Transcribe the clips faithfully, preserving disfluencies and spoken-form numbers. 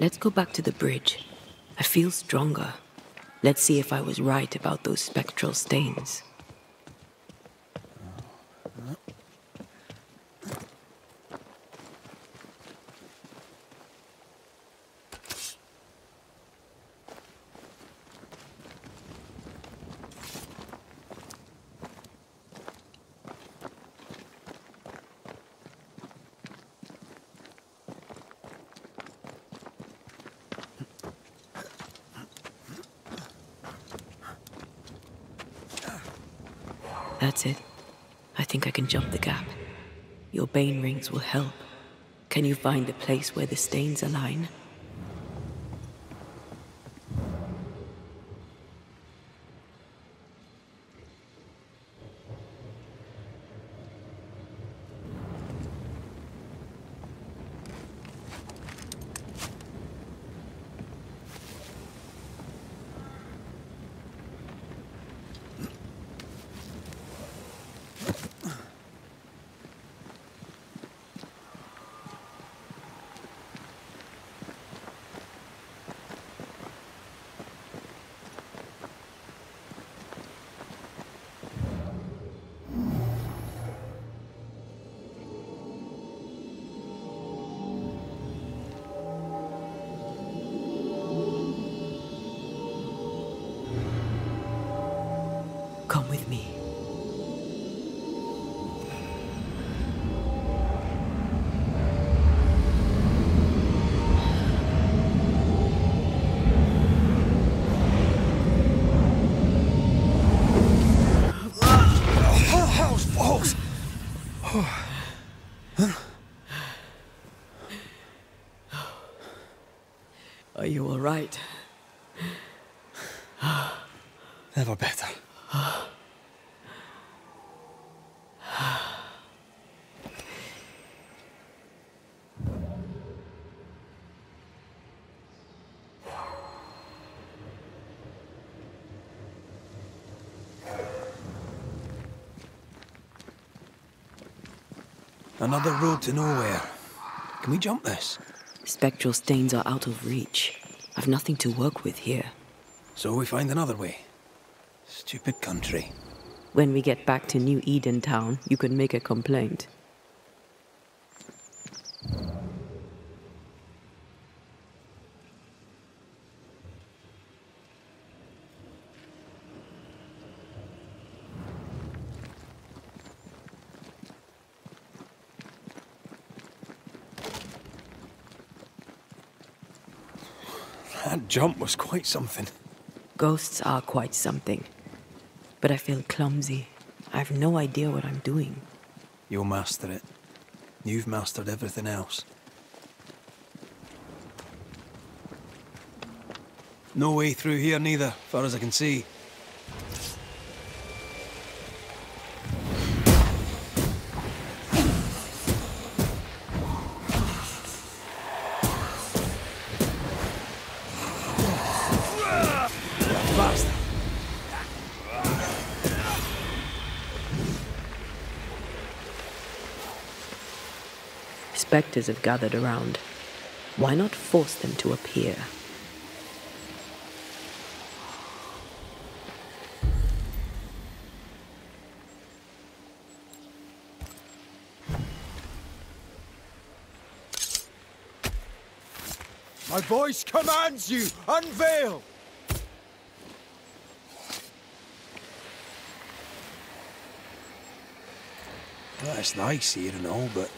Let's go back to the bridge. I feel stronger. Let's see if I was right about those spectral stains. That's it. I think I can jump the gap. Your bane rings will help. Can you find the place where the stains align? Come with me. Are you all right? Never better. Another road to nowhere. Can we jump this? Spectral stains are out of reach. I've nothing to work with here. So we find another way. Stupid country. When we get back to New Eden Town, you can make a complaint. That jump was quite something. Ghosts are quite something. But I feel clumsy. I have no idea what I'm doing. You'll master it. You've mastered everything else. No way through here neither, far as I can see. Spectres have gathered around. Why not force them to appear? My voice commands you, unveil! Well, it's nice here and all, but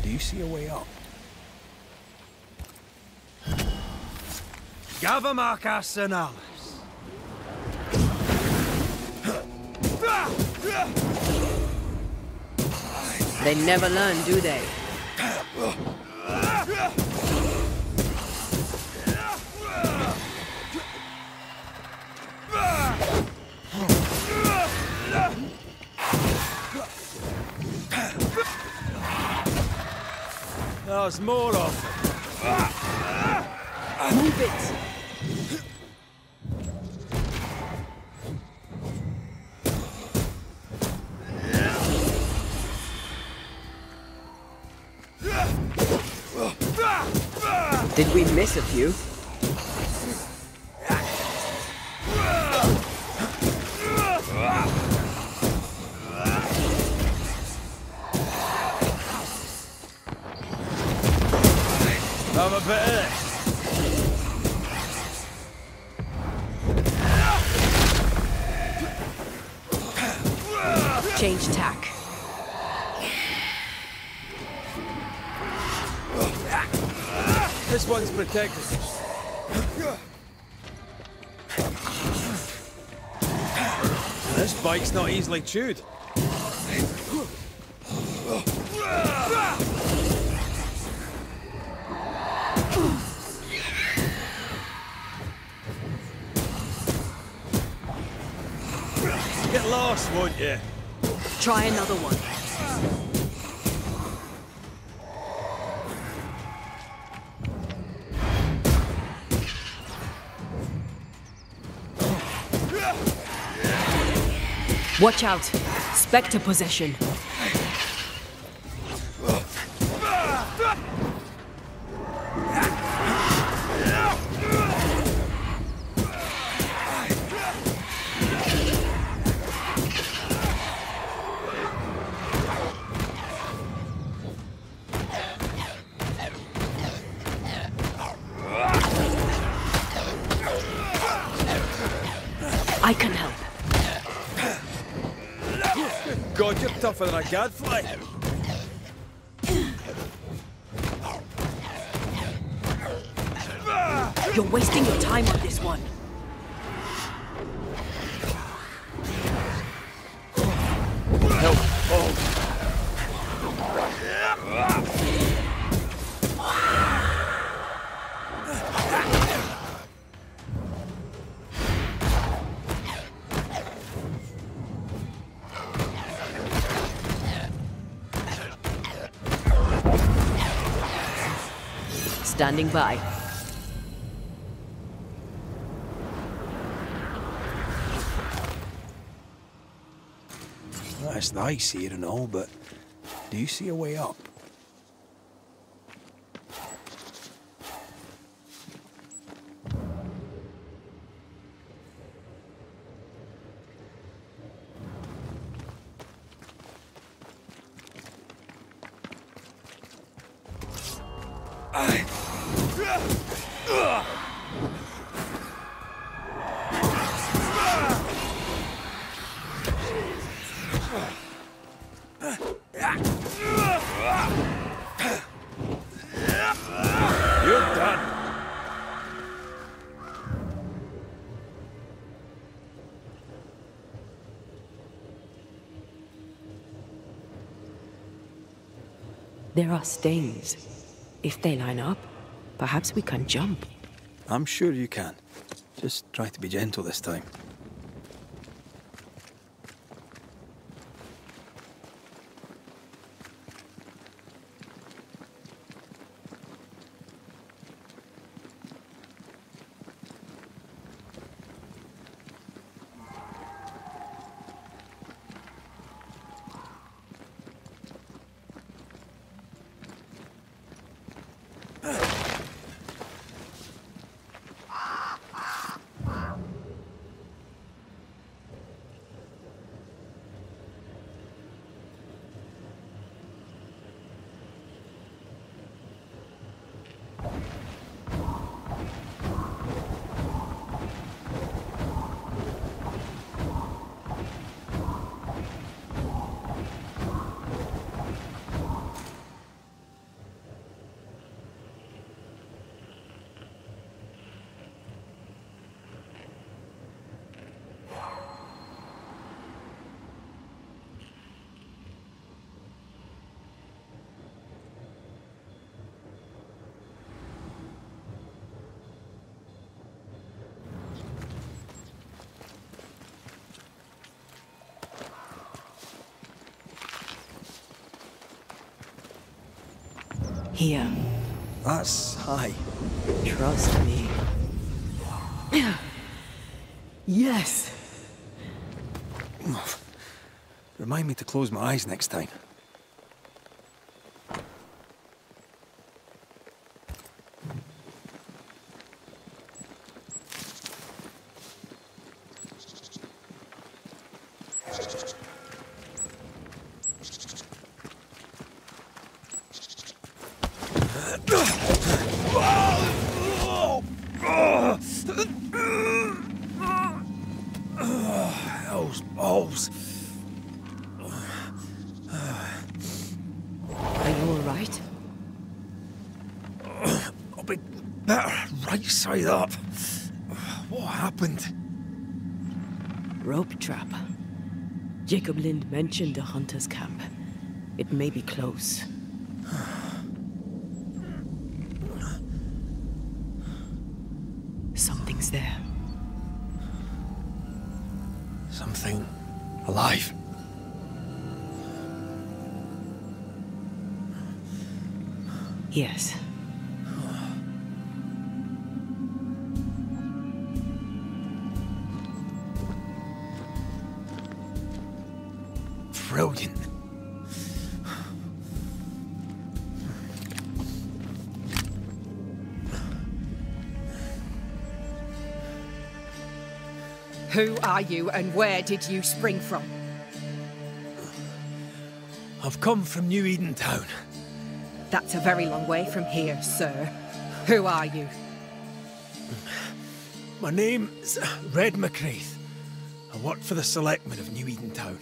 do you see a way up? Gavamak Arsenalis. They never learn, do they? There's more of it. Move it. Did we miss a few? I'm a better. Change tack. This one's protected. This bike's not easily chewed. Get lost, won't you? Try another one. Watch out. Spectre possession. Tougher than a gadfly. You're wasting your time on this one. Help! Oh. Standing by. That's nice here and all, but do you see a way up? There are stains. If they line up, perhaps we can jump. I'm sure you can. Just try to be gentle this time. Here. That's high. Trust me. Yes. Remind me to close my eyes next time. Right up. What happened? Rope trap. Jacob Lind mentioned a hunter's camp. It may be close. Something's there. Something alive. Yes. Brilliant. Who are you and where did you spring from? I've come from New Eden Town. That's a very long way from here, sir. Who are you? My name's Red Mac Raith. I work for the selectmen of New Eden Town.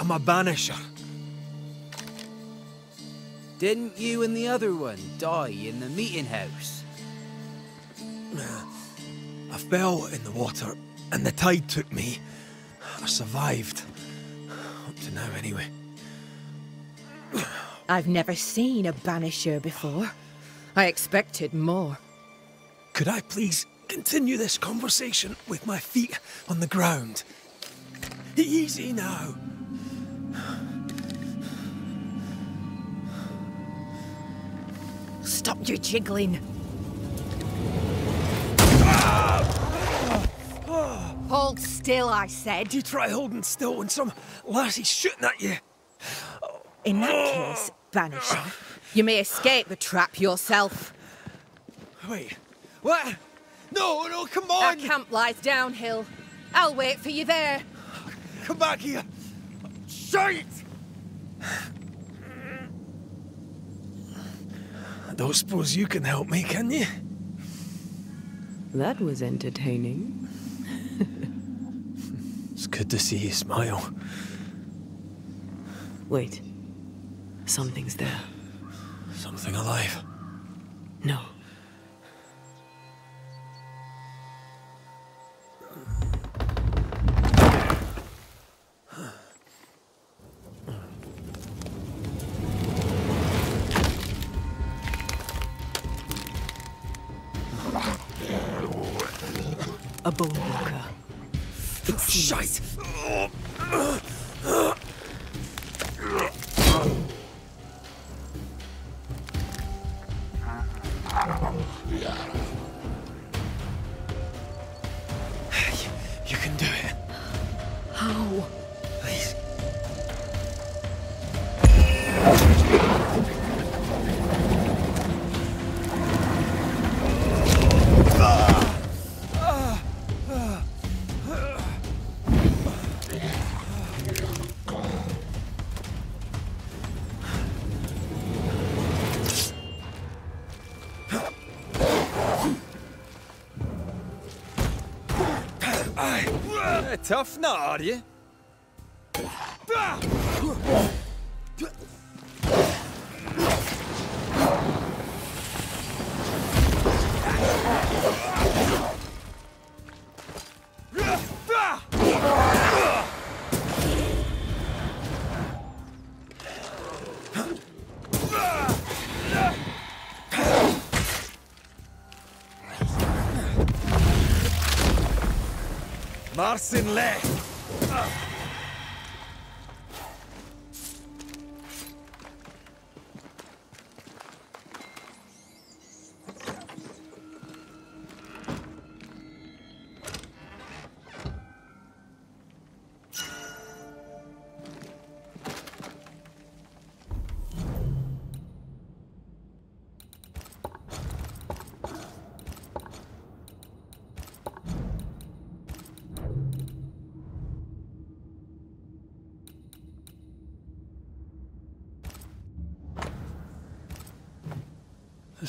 I'm a banisher. Didn't you and the other one die in the meeting house? I fell in the water and the tide took me. I survived. Up to now, anyway. I've never seen a banisher before. I expected more. Could I please continue this conversation with my feet on the ground? Easy now. Stop your jiggling. Hold still, I said. You try holding still when some lassie's shooting at you. In that case, banisher, you may escape the trap yourself. Wait, what? No, no, come on! Our camp lies downhill. I'll wait for you there. Come back here. Shite! I don't suppose you can help me, can you? That was entertaining. It's good to see you smile. Wait. Something's there. Something alive? No. A bone walker. It seems. Shite! You, you can do it. How? Please. Tough nut, are you? Marcin left. Uh.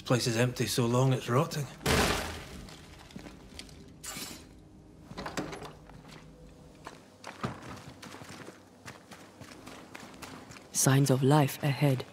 place is empty so long it's rotting. Signs of life ahead.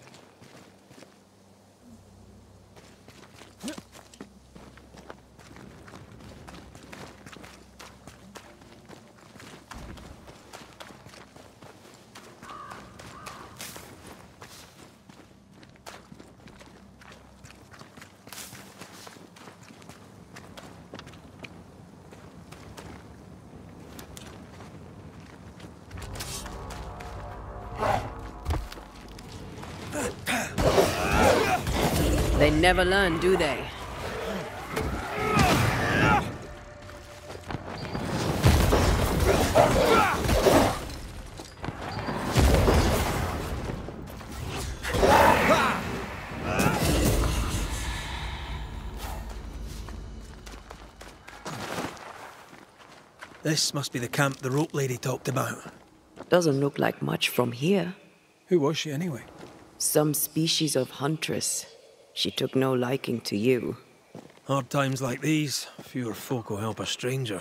Never learn, do they? This must be the camp the rope lady talked about. Doesn't look like much from here. Who was she anyway? Some species of huntress. She took no liking to you. Hard times like these, fewer folk will help a stranger.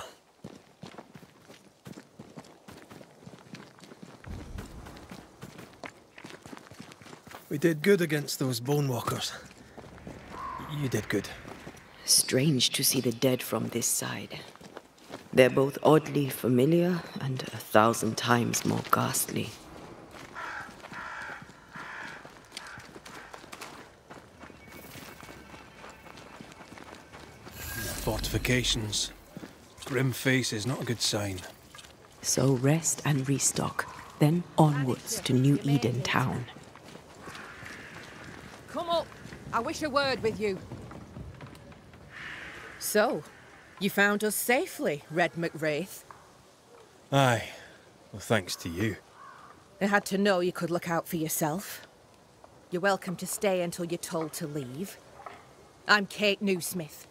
We did good against those Bone Walkers. You did good. Strange to see the dead from this side. They're both oddly familiar and a thousand times more ghastly. Fortifications. Grim face is not a good sign. So rest and restock, then onwards to New Eden town. Come up. I wish a word with you. So, you found us safely, Red Mac Raith? Aye. Well, thanks to you. I had to know you could look out for yourself. You're welcome to stay until you're told to leave. I'm Kate Newsmith.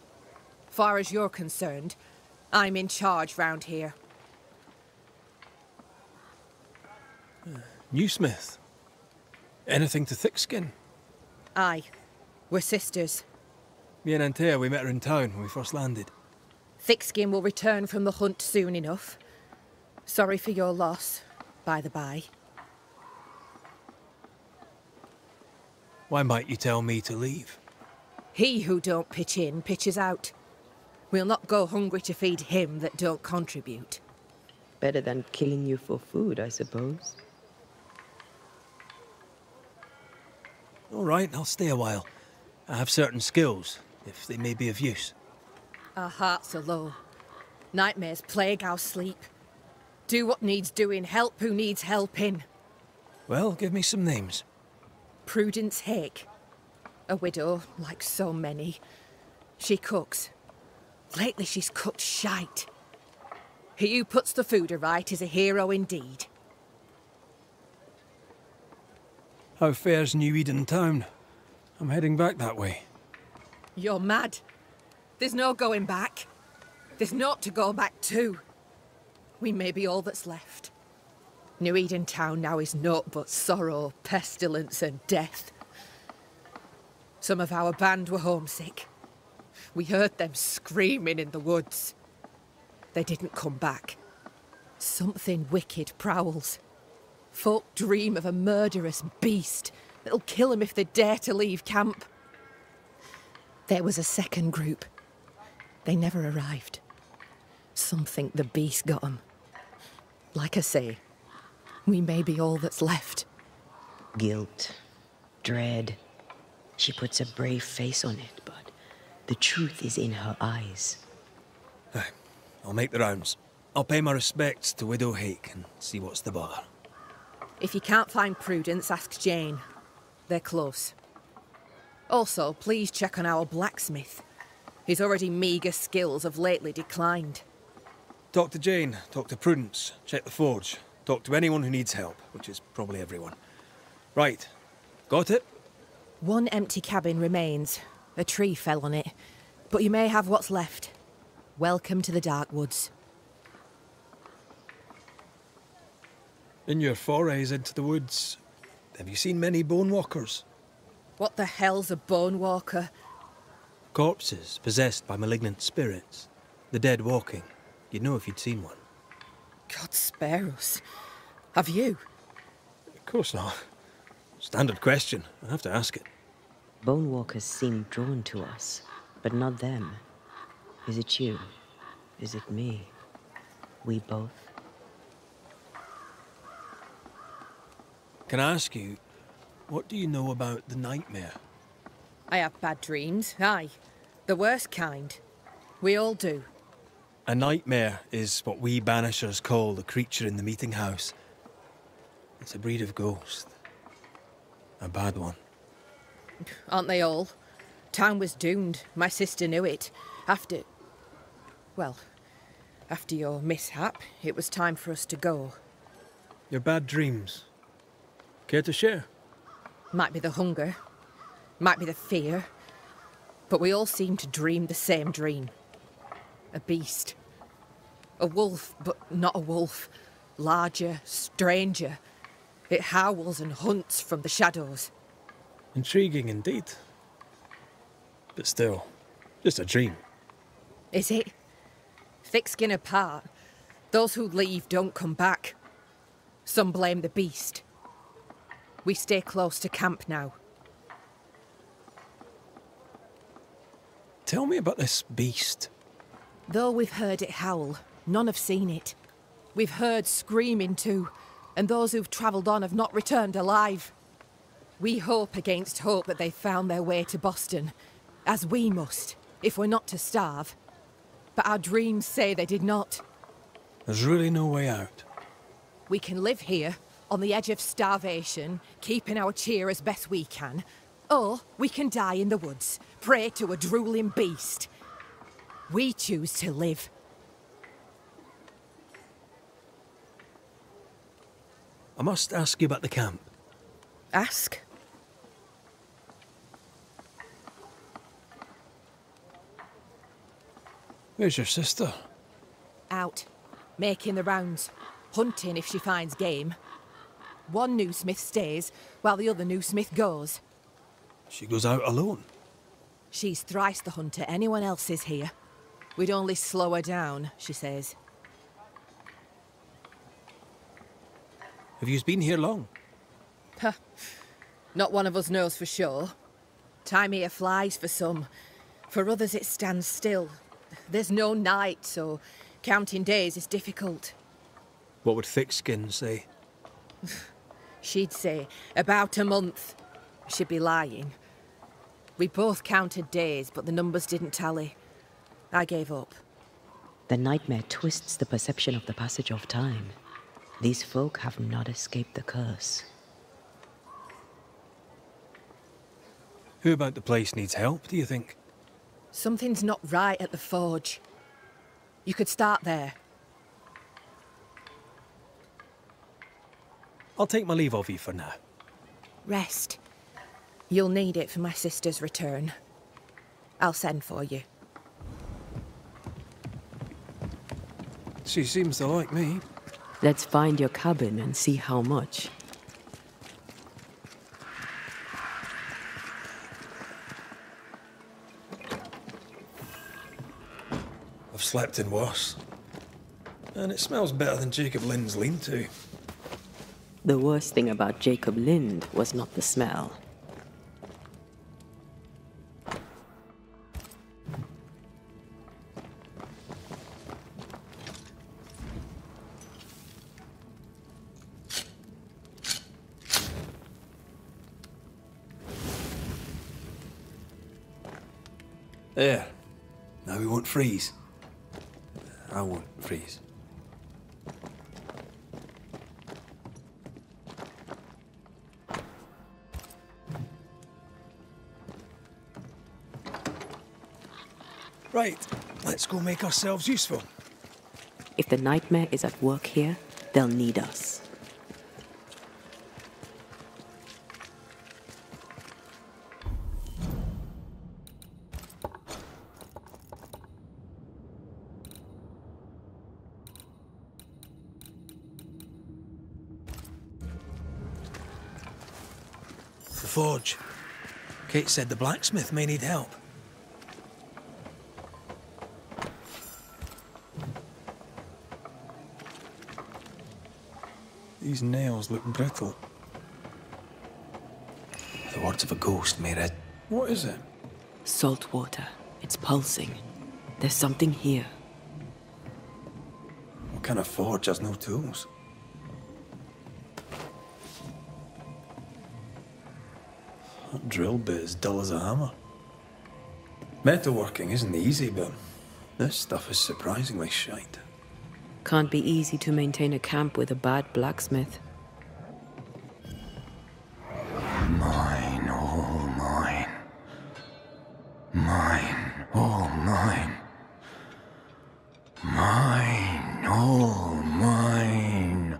Far as you're concerned, I'm in charge round here. Uh, Newsmith? Anything to Thickskin? Aye. We're sisters. Me and Antea, we met her in town when we first landed. Thickskin will return from the hunt soon enough. Sorry for your loss, by the by. Why might you tell me to leave? He who don't pitch in, pitches out. We'll not go hungry to feed him that don't contribute. Better than killing you for food, I suppose. All right, I'll stay a while. I have certain skills, if they may be of use. Our hearts are low. Nightmares plague our sleep. Do what needs doing, help who needs helping. Well, give me some names. Prudence Hake. A widow, like so many. She cooks. Lately she's cooked shite. He who puts the food aright is a hero indeed. How fares New Eden town? I'm heading back that way. You're mad. There's no going back. There's naught to go back to. We may be all that's left. New Eden town now is naught but sorrow, pestilence and death. Some of our band were homesick. We heard them screaming in the woods. They didn't come back. Something wicked prowls. Folk dream of a murderous beast that'll kill them if they dare to leave camp. There was a second group. They never arrived. Some think the beast got them. Like I say, we may be all that's left. Guilt. Dread. She puts a brave face on it, but the truth is in her eyes. I'll make the rounds. I'll pay my respects to Widow Hake and see what's the bother. If you can't find Prudence, ask Jane. They're close. Also, please check on our blacksmith. His already meagre skills have lately declined. Talk to Jane, talk to Prudence, check the forge. Talk to anyone who needs help, which is probably everyone. Right. Got it? One empty cabin remains. A tree fell on it, but you may have what's left. Welcome to the dark woods. In your forays into the woods, have you seen many bone walkers? What the hell's a bone walker? Corpses possessed by malignant spirits. The dead walking. You'd know if you'd seen one. God spare us. Have you? Of course not. Standard question. I have to ask it. Bone walkers seem drawn to us, but not them. Is it you? Is it me? We both? Can I ask you, what do you know about the nightmare? I have bad dreams, aye. The worst kind. We all do. A nightmare is what we banishers call the creature in the meeting house. It's a breed of ghost. A bad one. Aren't they all? Town was doomed. My sister knew it. After... well, after your mishap, it was time for us to go. Your bad dreams. Care to share? Might be the hunger. Might be the fear. But we all seem to dream the same dream. A beast. A wolf, but not a wolf. Larger, stranger. It howls and hunts from the shadows. Intriguing indeed. But still, just a dream. Is it? Thick skin apart. Those who leave don't come back. Some blame the beast. We stay close to camp now. Tell me about this beast. Though we've heard it howl, none have seen it. We've heard screaming too, and those who've travelled on have not returned alive. We hope against hope that they've found their way to Boston, as we must, if we're not to starve. But our dreams say they did not. There's really no way out. We can live here, on the edge of starvation, keeping our cheer as best we can. Or we can die in the woods, prey to a drooling beast. We choose to live. I must ask you about the camp. Ask? Where's your sister? Out. Making the rounds. Hunting if she finds game. One Newsmith stays, while the other Newsmith goes. She goes out alone? She's thrice the hunter anyone else is here. We'd only slow her down, she says. Have you been here long? Huh. Not one of us knows for sure. Time here flies for some. For others it stands still. There's no night, so counting days is difficult. What would Thickskin say? She'd say, about a month. She'd be lying. We both counted days, but the numbers didn't tally. I gave up. The nightmare twists the perception of the passage of time. These folk have not escaped the curse. Who about the place needs help, do you think? Something's not right at the forge. You could start there. I'll take my leave of you for now. Rest. You'll need it for my sister's return. I'll send for you. She seems to like me. Let's find your cabin and see how much. I've slept in worse. And it smells better than Jacob Lind's lean-to. The worst thing about Jacob Lind was not the smell. There. Now we won't freeze. I won't freeze. Right, let's go make ourselves useful. If the nightmare is at work here, they'll need us. The forge. Kate said the blacksmith may need help. These nails look brittle. The words of a ghost, Mayred. What is it? Salt water. It's pulsing. There's something here. What kind of forge has no tools? That drill bit is dull as a hammer. Metalworking isn't easy, but this stuff is surprisingly shite. Can't be easy to maintain a camp with a bad blacksmith. Mine, all mine. Mine, all mine. Mine, all mine.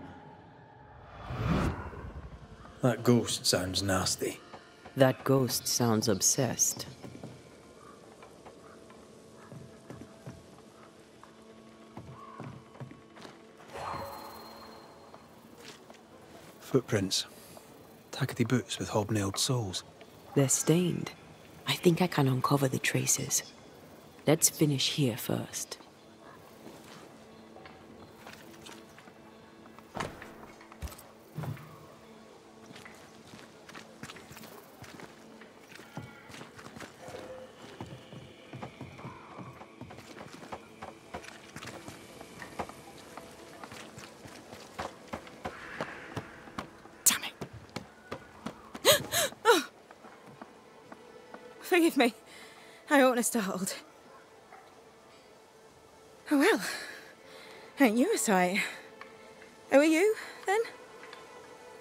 That ghost sounds nasty. That ghost sounds obsessed. Footprints. Tackety boots with hobnailed soles. They're stained. I think I can uncover the traces. Let's finish here first. Forgive me. I oughtn't to startled. Oh well. Ain't you a sight? Who are you, then?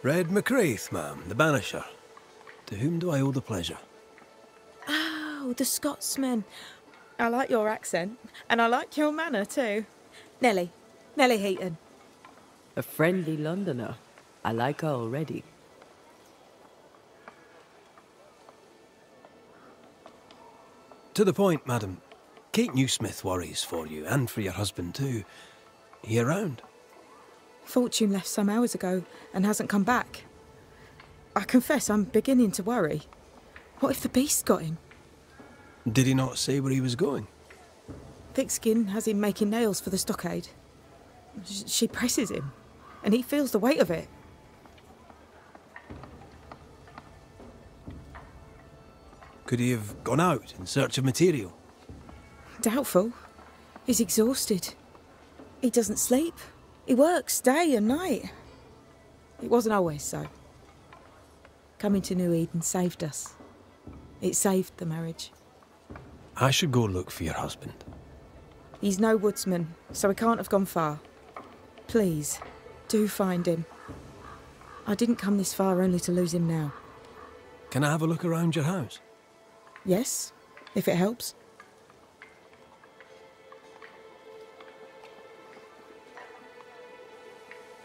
Red Mac Raith, ma'am, the Banisher. To whom do I owe the pleasure? Oh, the Scotsman. I like your accent, and I like your manner, too. Nelly. Nelly Heaton. A friendly Londoner. I like her already. To the point, madam. Kate Newsmith worries for you, and for your husband too. He around? Fortune left some hours ago, and hasn't come back. I confess I'm beginning to worry. What if the beast got him? Did he not say where he was going? Thickskin has him making nails for the stockade. She presses him, and he feels the weight of it. Could he have gone out in search of material? Doubtful. He's exhausted. He doesn't sleep. He works day and night. It wasn't always so. Coming to New Eden saved us. It saved the marriage. I should go look for your husband. He's no woodsman, so he can't have gone far. Please, do find him. I didn't come this far only to lose him now. Can I have a look around your house? Yes, if it helps.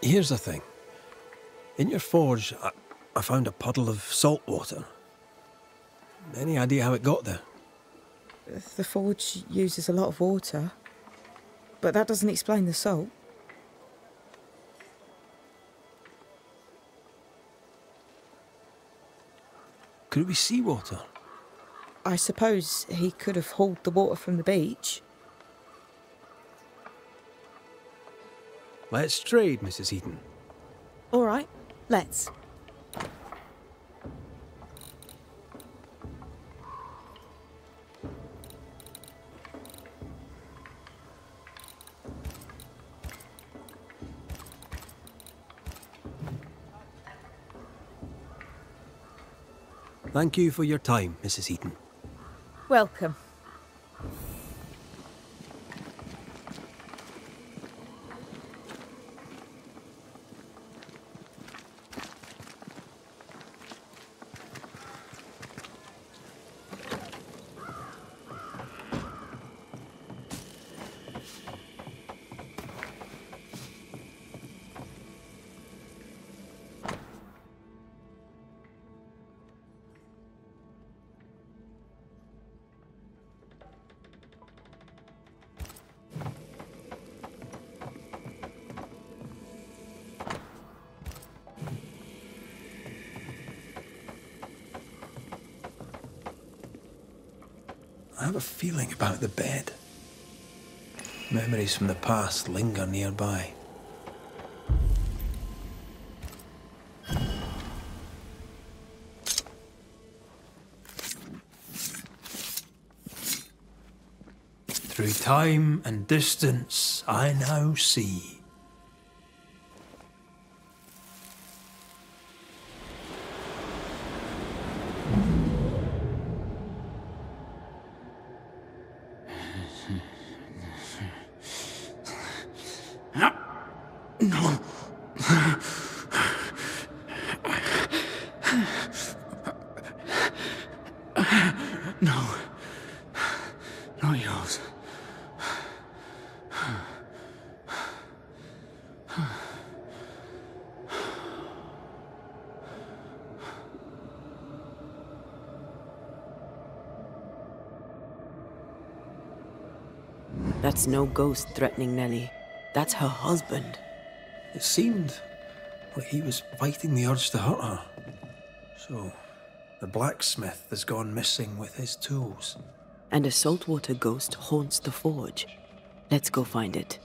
Here's the thing. In your forge, I, I found a puddle of salt water. Any idea how it got there? The forge uses a lot of water, but that doesn't explain the salt. Could it be seawater? I suppose he could have hauled the water from the beach. Let's trade, Missus Heaton. All right, let's. Thank you for your time, Missus Heaton. Welcome. I have a feeling about the bed. Memories from the past linger nearby. Through time and distance, I now see. No. No. Not yours. That's no ghost threatening Nelly. That's her husband. It seemed like he was fighting the urge to hurt her. So, the blacksmith has gone missing with his tools. And a saltwater ghost haunts the forge. Let's go find it.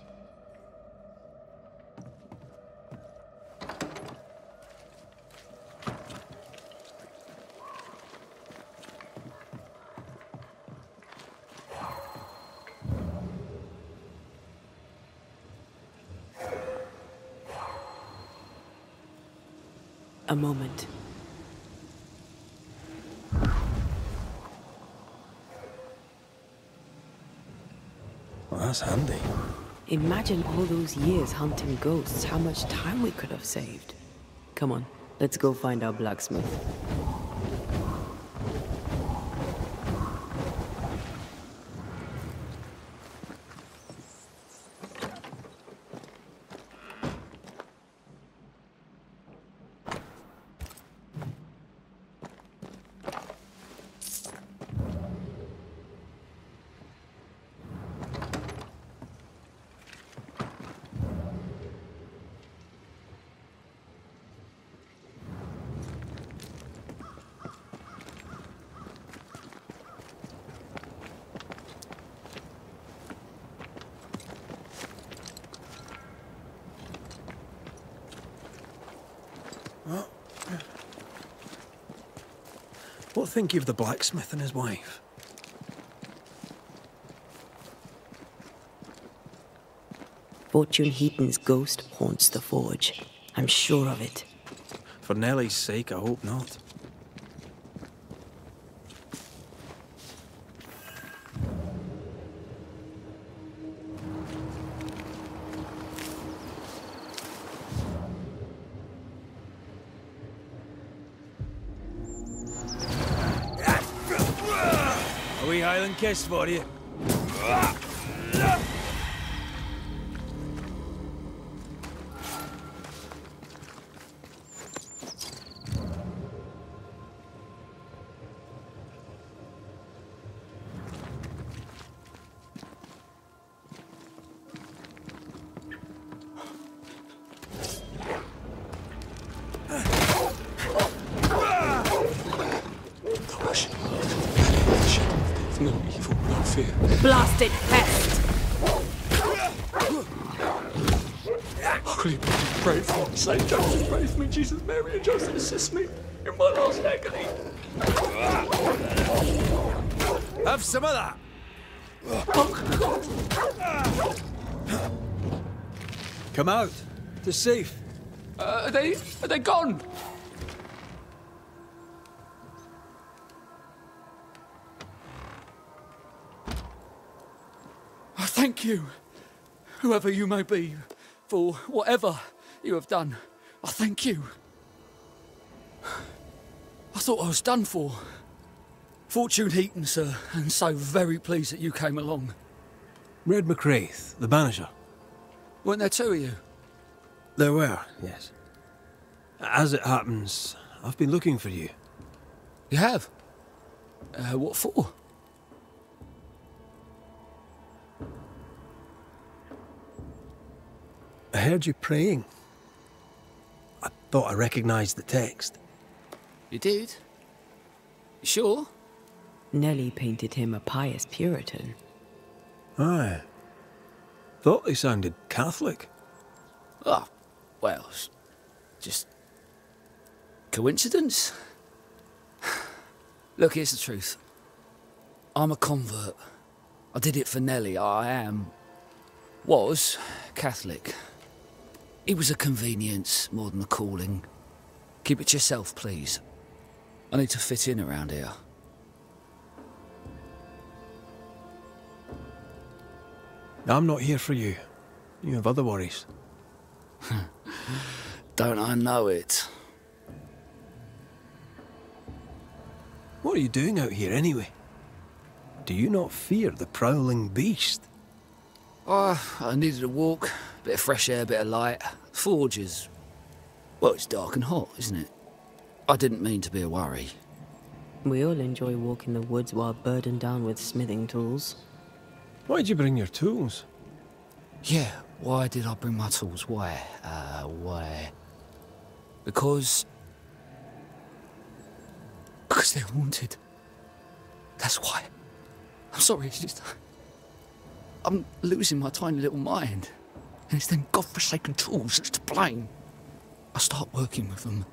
A moment. Well, that's handy. Imagine all those years hunting ghosts, how much time we could have saved. Come on, let's go find our blacksmith. What think you of the blacksmith and his wife? Fortune Heaton's ghost haunts the forge. I'm sure of it. For Nelly's sake, I hope not. Kiss for you. Blasted pest! Holy pray for God's sake, Joseph, pray for me, Jesus, Mary, and Joseph, assist me in my last agony. Have some of that! Oh, God. Come out. They're safe. Uh, are they... are they gone? Thank you, whoever you may be, for whatever you have done. I thank you. I thought I was done for. Fortune Heaton, sir, and so very pleased that you came along. Red Mac Raith, the manager. Weren't there two of you? There were, yes. As it happens, I've been looking for you. You have? Uh, what for? I heard you praying. I thought I recognised the text. You did? You sure? Nelly painted him a pious Puritan. Aye. Thought he sounded Catholic. Oh, well, just... coincidence? Look, here's the truth. I'm a convert. I did it for Nelly. I am... was Catholic. It was a convenience more than a calling. Keep it to yourself, please. I need to fit in around here. I'm not here for you. You have other worries. Don't I know it? What are you doing out here anyway? Do you not fear the prowling beast? Oh, I needed a walk, a bit of fresh air, a bit of light. Forges. Well, it's dark and hot, isn't it? I didn't mean to be a worry. We all enjoy walking the woods while burdened down with smithing tools. Why'd you bring your tools? Yeah, why did I bring my tools? Why? Uh, why? Because... Because they're wanted. That's why. I'm sorry, it's just... I'm losing my tiny little mind. And it's them godforsaken tools that's to blame. I start working with them,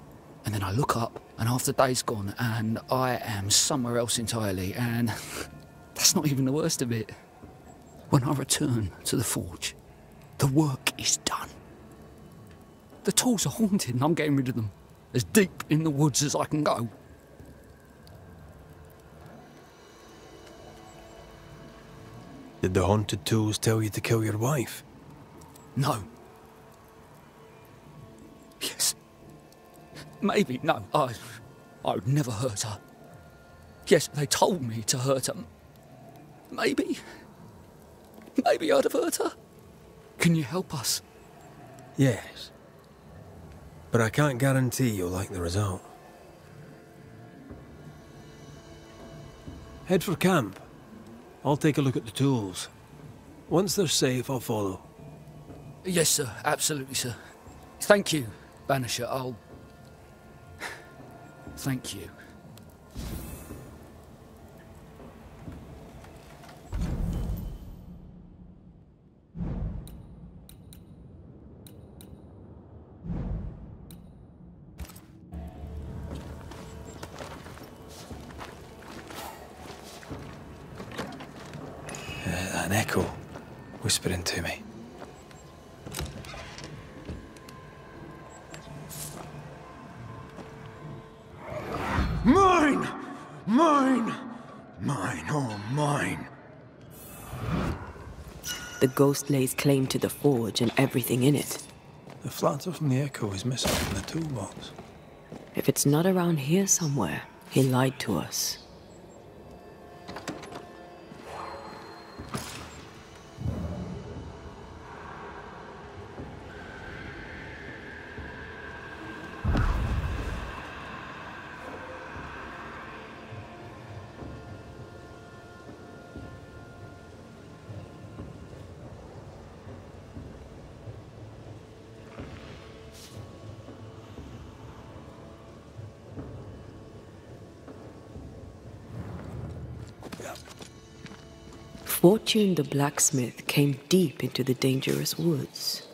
and then I look up, and half the day's gone, and I am somewhere else entirely, and... That's not even the worst of it. When I return to the forge, the work is done. The tools are haunted, and I'm getting rid of them. As deep in the woods as I can go. Did the haunted tools tell you to kill your wife? No. Yes. Maybe, no, I... I would never hurt her. Yes, they told me to hurt her. Maybe... Maybe I'd have hurt her. Can you help us? Yes. But I can't guarantee you'll like the result. Head for camp. I'll take a look at the tools. Once they're safe, I'll follow. Yes, sir. Absolutely, sir. Thank you, Banisher. I'll... Thank you. An echo whispering to me. Mine! Mine! Mine, oh mine! The ghost lays claim to the forge and everything in it. The flatter from the echo is missing from the toolbox. If it's not around here somewhere, he lied to us. Fortune the blacksmith came deep into the dangerous woods.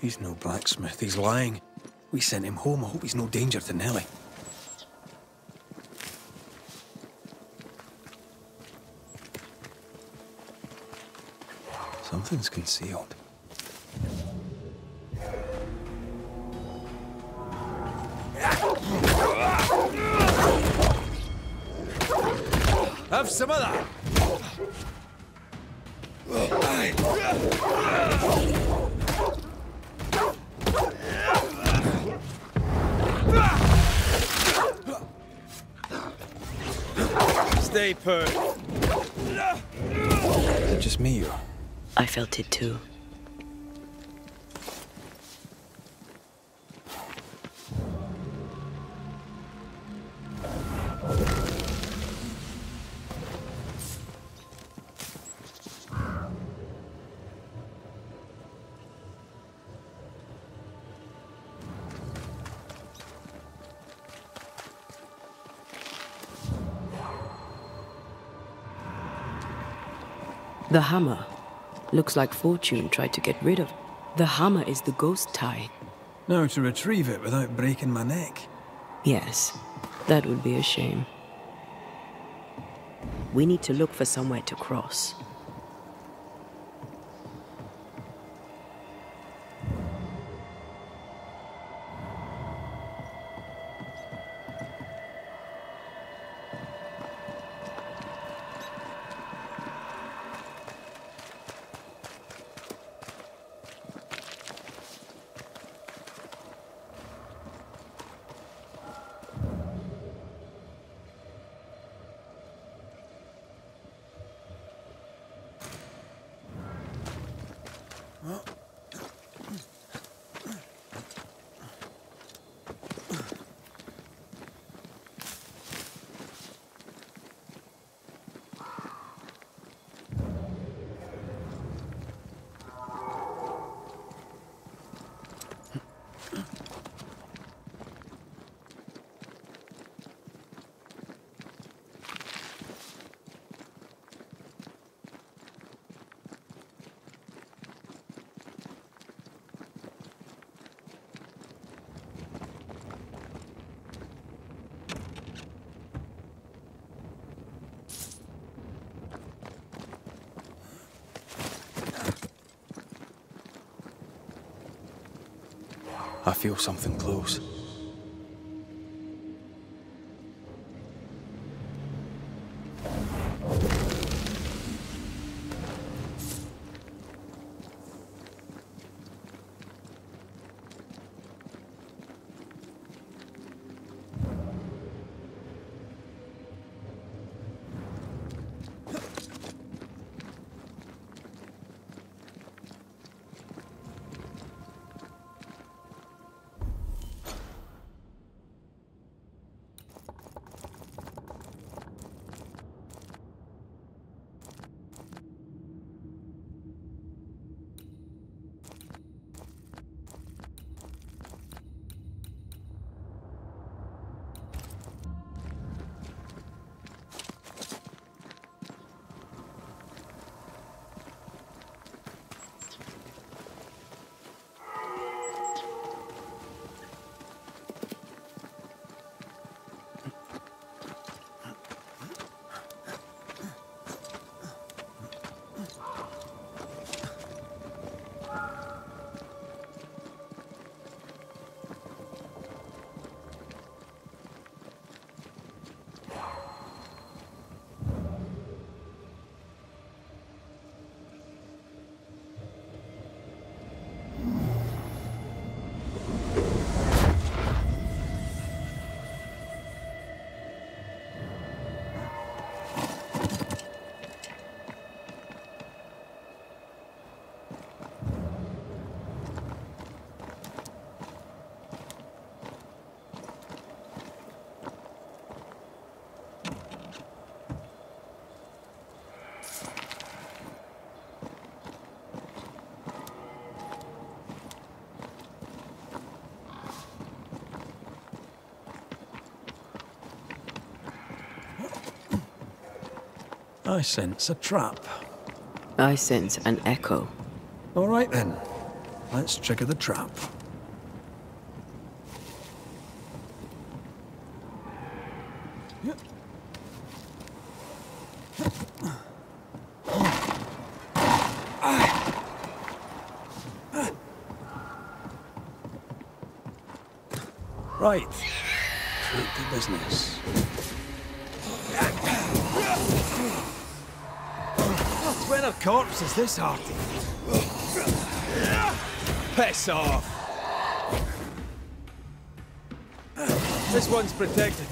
He's no blacksmith, he's lying. We sent him home, I hope he's no danger to Nelly. Something's concealed. Have some of that! Stay put. Is it just me, or? I felt it too. The hammer. Looks like Fortune tried to get rid of it. The hammer is the ghost tie. Now to retrieve it without breaking my neck. Yes, that would be a shame. We need to look for somewhere to cross. I feel something close. I sense a trap. I sense an echo. All right then, let's trigger the trap. Right, treat the business. When a corpse is this hearty? Piss off! This one's protected.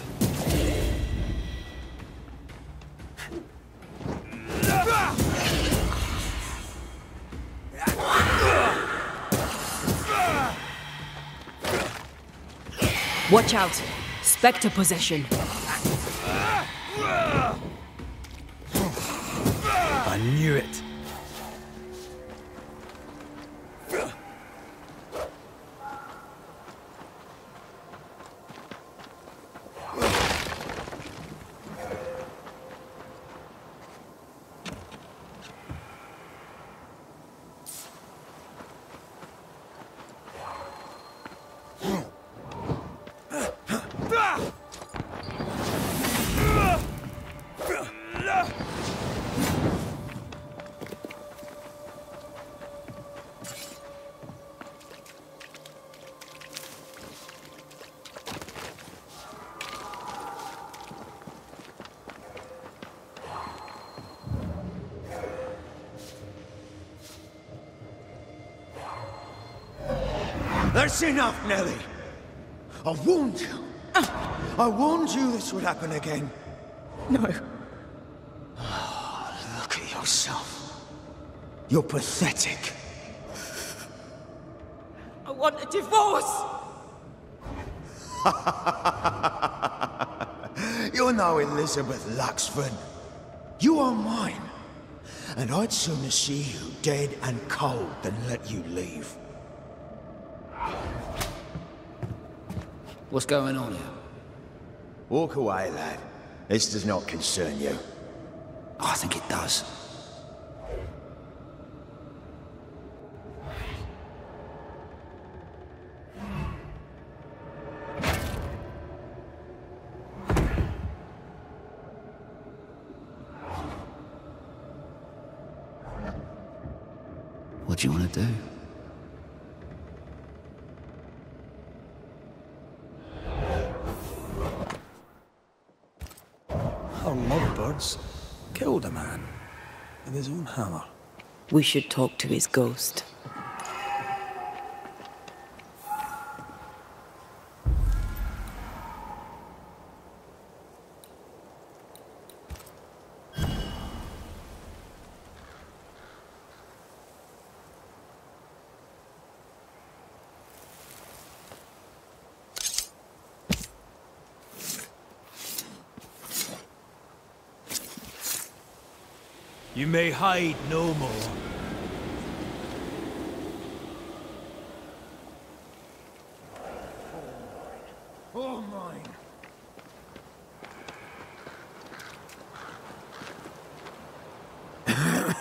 Watch out! Spectre possession! Knew it. That's enough, Nelly. I warned you. I warned you this would happen again. No. Oh, look at yourself. You're pathetic. I want a divorce. You're no Elizabeth Luxford. You are mine. And I'd sooner see you dead and cold than let you leave. What's going on here? Walk away, lad. This does not concern you. I think it does. What do you want to do? Our lovebirds killed a man with his own hammer. We should talk to his ghost. You may hide no more. All mine. All mine.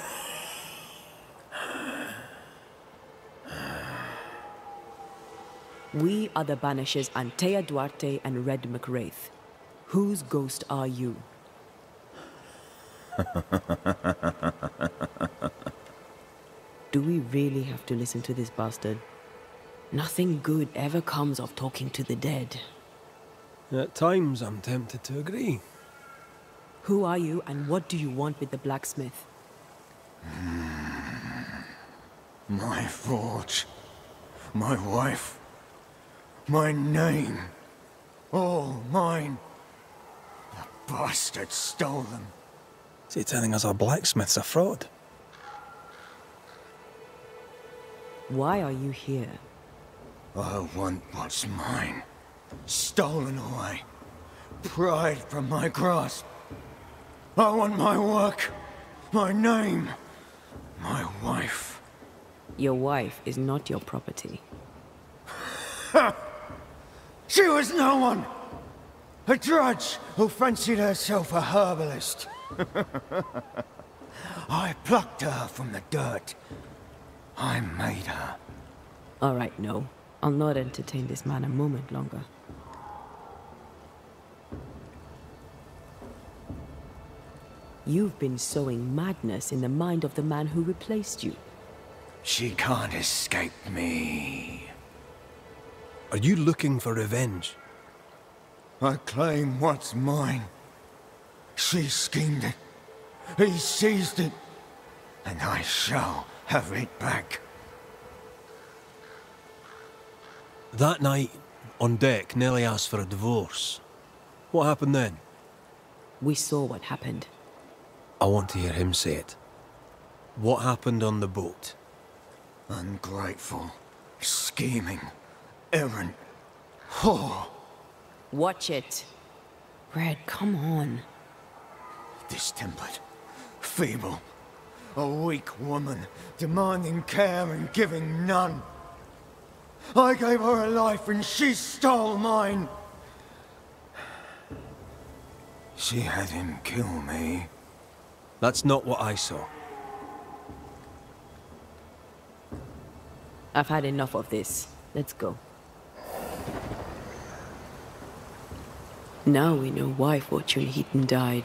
We are the Banishers, Antea Duarte and Red Mac Raith. Whose ghost are you? Do we really have to listen to this bastard? Nothing good ever comes of talking to the dead. At times I'm tempted to agree. Who are you and what do you want with the blacksmith? My forge, my wife, my name, all mine. The bastard stole them. Is he telling us our blacksmith's a fraud? Why are you here? I want what's mine. Stolen away. Pried from my grasp. I want my work. My name. My wife. Your wife is not your property. She was no one! A drudge who fancied herself a herbalist. I plucked her from the dirt. I made her. All right, no. I'll not entertain this man a moment longer. You've been sowing madness in the mind of the man who replaced you. She can't escape me. Are you looking for revenge? I claim what's mine. She schemed it, he seized it, and I shall have it back. That night, on deck, Nelly asked for a divorce. What happened then? We saw what happened. I want to hear him say it. What happened on the boat? Ungrateful, scheming, errant, whore. Watch it. Red, come on. Distempered, feeble, a weak woman, demanding care and giving none. I gave her a life and she stole mine. She had him kill me. That's not what I saw. I've had enough of this. Let's go. Now we know why Fortune Heaton died.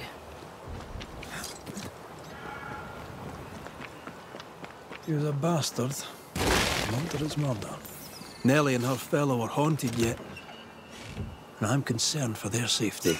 He was a bastard, monstrous murder. Nelly and her fellow are haunted yet, and I'm concerned for their safety.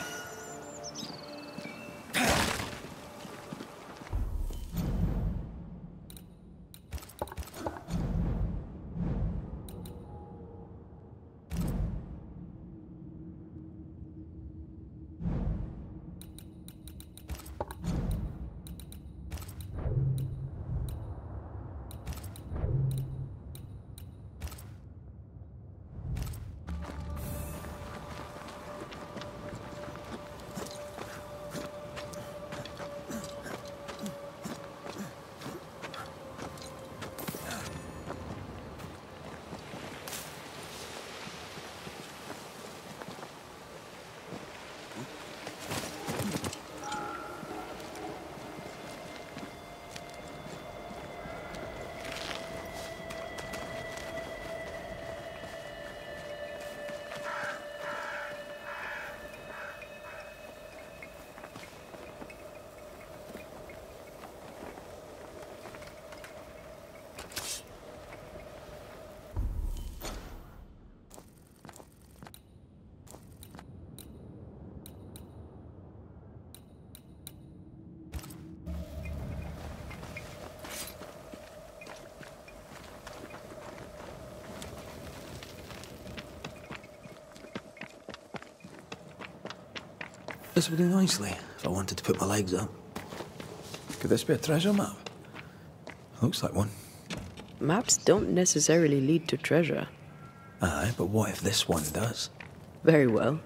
This would do nicely if I wanted to put my legs up. Could this be a treasure map? Looks like one. Maps don't necessarily lead to treasure. Aye, but what if this one does? Very well.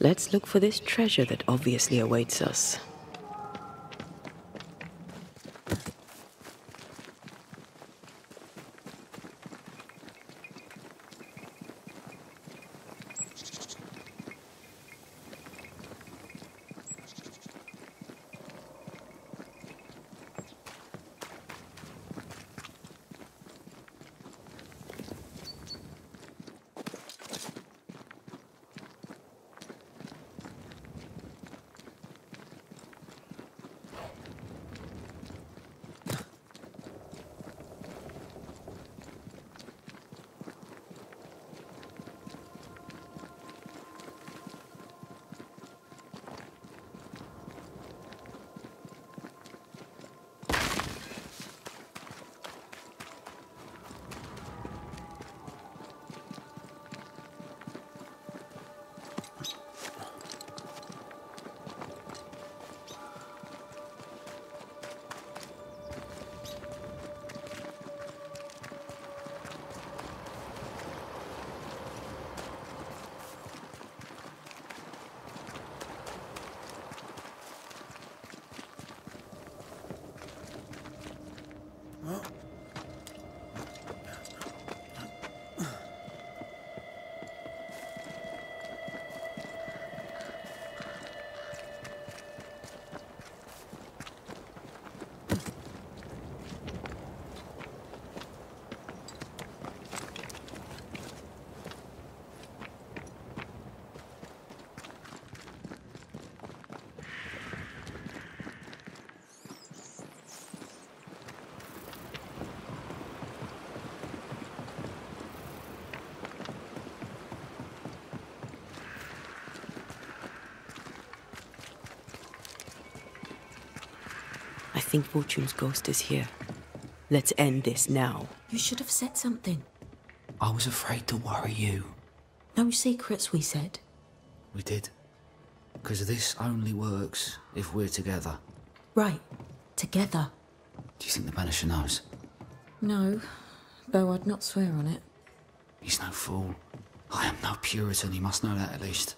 Let's look for this treasure that obviously awaits us. I think Fortune's ghost is here. Let's end this now. You should have said something. I was afraid to worry you. No secrets, we said. We did. Because this only works if we're together. Right. Together. Do you think the Banisher knows? No. Though I'd not swear on it. He's no fool. I am no Puritan, he must know that at least.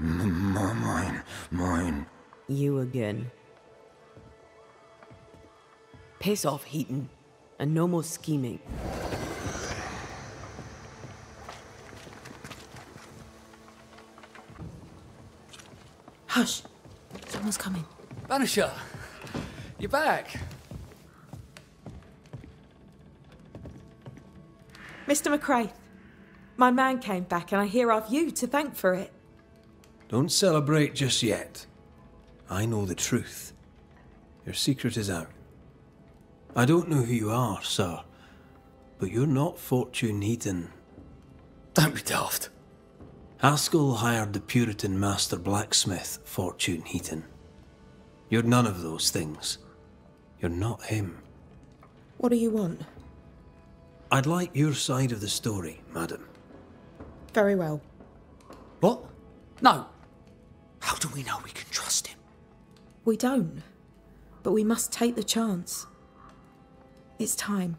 Mine. Mine. You again. Piss off, Heaton, and no more scheming. Hush! Someone's coming. Banisher! You're back! Mister Mac Raith, my man came back and I hear I've you to thank for it. Don't celebrate just yet. I know the truth. Your secret is out. I don't know who you are, sir, but you're not Fortune Heaton. Don't be daft. Haskell hired the Puritan master blacksmith, Fortune Heaton. You're none of those things. You're not him. What do you want? I'd like your side of the story, madam. Very well. What? No! How do we know we can trust him? We don't, but we must take the chance. It's time.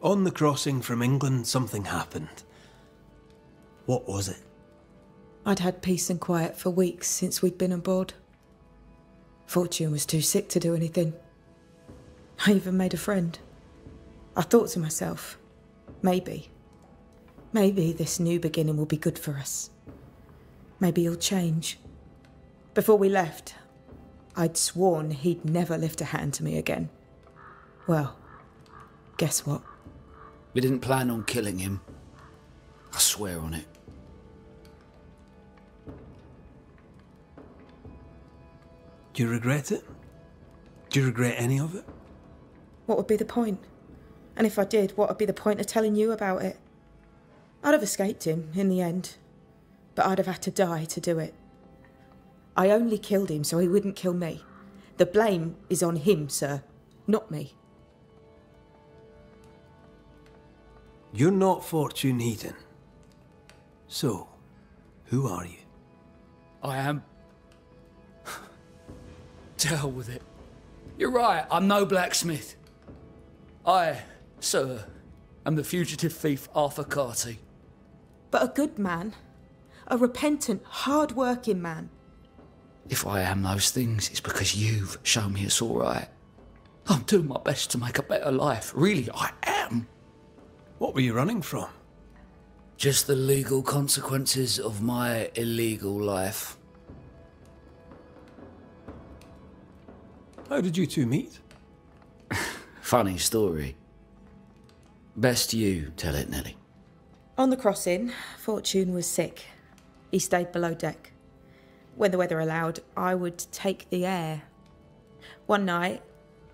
On the crossing from England, something happened. What was it? I'd had peace and quiet for weeks since we'd been on board. Fortune was too sick to do anything. I even made a friend. I thought to myself, maybe. Maybe this new beginning will be good for us. Maybe he'll change. Before we left, I'd sworn he'd never lift a hand to me again. Well, guess what? We didn't plan on killing him. I swear on it. Do you regret it? Do you regret any of it? What would be the point? And if I did, what would be the point of telling you about it? I'd have escaped him in the end. But I'd have had to die to do it. I only killed him so he wouldn't kill me. The blame is on him, sir, not me. You're not Fortune Heaton. So, who are you? I am... Deal with it. You're right, I'm no blacksmith. I, sir, am the fugitive thief Arthur Carty. But a good man. A repentant, hard-working man. If I am those things, it's because you've shown me it's all right. I'm doing my best to make a better life. Really, I am. What were you running from? Just the legal consequences of my illegal life. How did you two meet? Funny story. Best you tell it, Nelly. On the crossing, Fortune was sick. He stayed below deck. When the weather allowed, I would take the air. One night,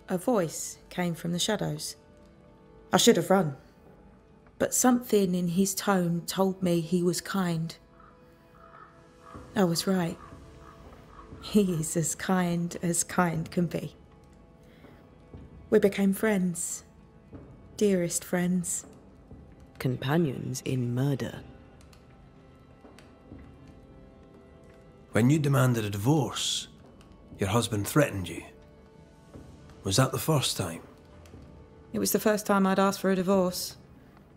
a voice came from the shadows. I should have run, but something in his tone told me he was kind. I was right. He is as kind as kind can be. We became friends. Dearest friends. Companions in murder. When you demanded a divorce, your husband threatened you. Was that the first time? It was the first time I'd asked for a divorce.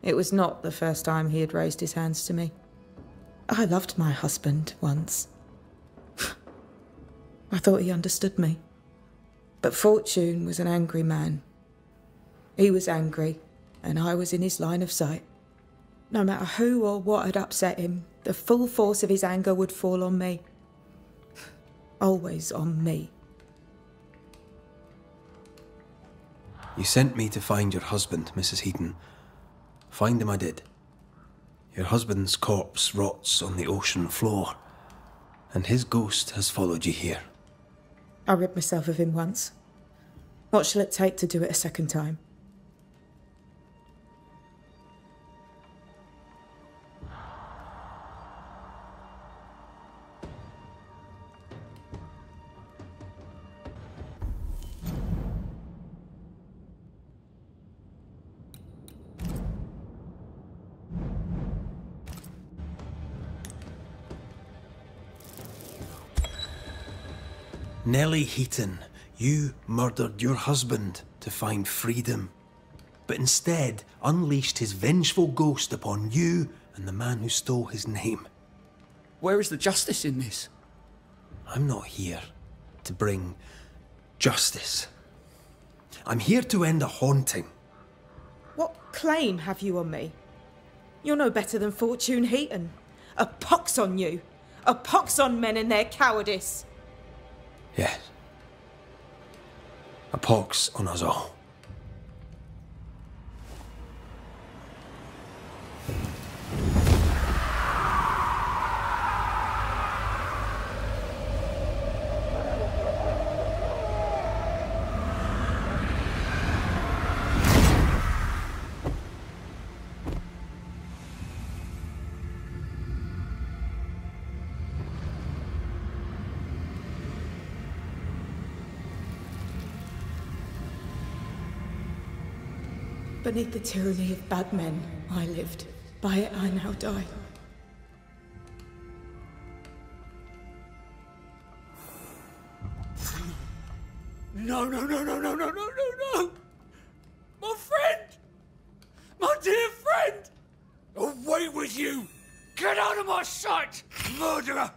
It was not the first time he had raised his hands to me. I loved my husband once. I thought he understood me. But Fortune was an angry man. He was angry, and I was in his line of sight. No matter who or what had upset him, the full force of his anger would fall on me. Always on me. You sent me to find your husband, Missus Heaton. Find him I did. Your husband's corpse rots on the ocean floor, and his ghost has followed you here. I rid myself of him once. What shall it take to do it a second time? Nelly Heaton, you murdered your husband to find freedom, but instead unleashed his vengeful ghost upon you and the man who stole his name. Where is the justice in this? I'm not here to bring justice. I'm here to end a haunting. What claim have you on me? You're no better than Fortune Heaton. A pox on you. A pox on men and their cowardice. Yes. A pox on us all. Beneath the tyranny of bad men, I lived. By it, I now die. No, no, no, no, no, no, no, no, no! My friend! My dear friend! Away with you! Get out of my sight, murderer!